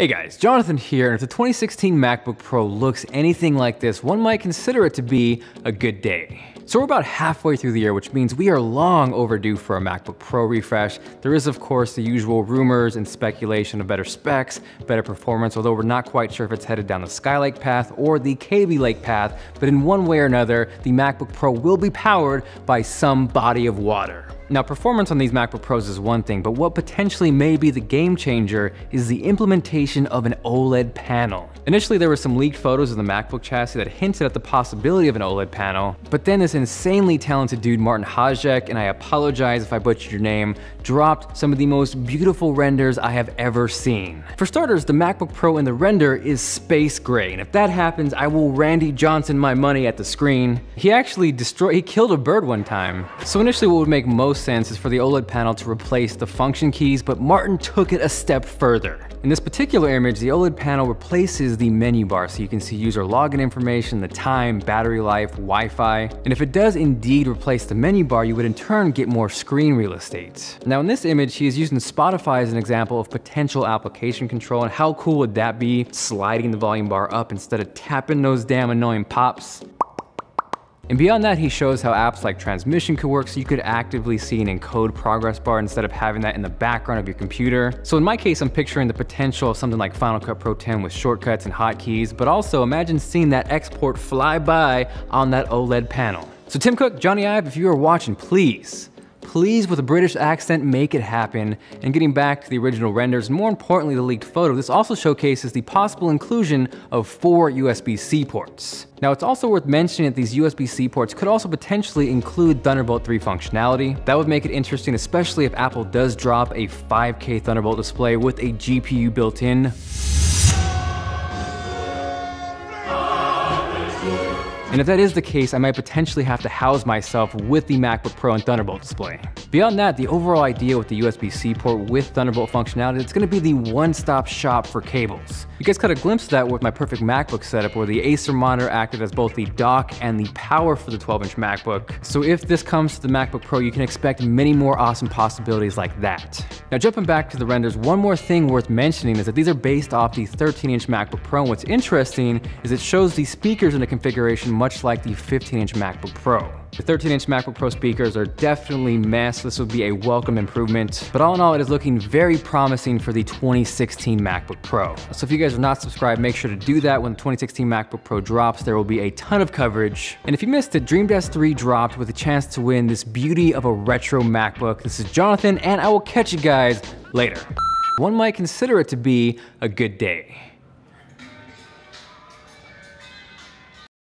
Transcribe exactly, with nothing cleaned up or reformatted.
Hey guys, Jonathan here, and if the twenty sixteen MacBook Pro looks anything like this, one might consider it to be a good day. So we're about halfway through the year, which means we are long overdue for a MacBook Pro refresh. There is, of course, the usual rumors and speculation of better specs, better performance, although we're not quite sure if it's headed down the Skylake path or the Kaby Lake path, but in one way or another, the MacBook Pro will be powered by some body of water. Now, performance on these MacBook Pros is one thing, but what potentially may be the game changer is the implementation of an OLED panel. Initially, there were some leaked photos of the MacBook chassis that hinted at the possibility of an OLED panel, but then this insanely talented dude, Martin Hajek, and I apologize if I butchered your name, dropped some of the most beautiful renders I have ever seen. For starters, the MacBook Pro in the render is space gray, and if that happens, I will Randy Johnson my money at the screen. He actually destroyed, he killed a bird one time. So initially, what would make most sense is for the OLED panel to replace the function keys, but Martin took it a step further. In this particular image, the OLED panel replaces the menu bar, so you can see user login information, the time, battery life, Wi-Fi, and if it does indeed replace the menu bar, you would in turn get more screen real estate. Now in this image, he is using Spotify as an example of potential application control, and how cool would that be? Sliding the volume bar up instead of tapping those damn annoying pops. And beyond that, he shows how apps like Transmission could work, so you could actively see an encode progress bar instead of having that in the background of your computer. So in my case, I'm picturing the potential of something like Final Cut Pro ten with shortcuts and hotkeys, but also imagine seeing that export fly by on that OLED panel. So Tim Cook, Johnny Ive, if you are watching, please, please with a British accent, make it happen. And getting back to the original renders, and more importantly, the leaked photo, this also showcases the possible inclusion of four U S B C ports. Now, it's also worth mentioning that these U S B C ports could also potentially include Thunderbolt three functionality. That would make it interesting, especially if Apple does drop a five K Thunderbolt display with a G P U built in. And if that is the case, I might potentially have to house myself with the MacBook Pro and Thunderbolt display. Beyond that, the overall idea with the U S B C port with Thunderbolt functionality, it's gonna be the one-stop shop for cables. You guys caught a glimpse of that with my perfect MacBook setup where the Acer monitor acted as both the dock and the power for the twelve inch MacBook. So if this comes to the MacBook Pro, you can expect many more awesome possibilities like that. Now jumping back to the renders, one more thing worth mentioning is that these are based off the thirteen inch MacBook Pro. And what's interesting is it shows the speakers in a configuration much like the fifteen inch MacBook Pro. The thirteen inch MacBook Pro speakers are definitely massive. This would be a welcome improvement. But all in all, it is looking very promising for the twenty sixteen MacBook Pro. So if you guys are not subscribed, make sure to do that. When the twenty sixteen MacBook Pro drops, there will be a ton of coverage. And if you missed it, Dreamcast three dropped with a chance to win this beauty of a retro MacBook. This is Jonathan, and I will catch you guys later. One might consider it to be a good day.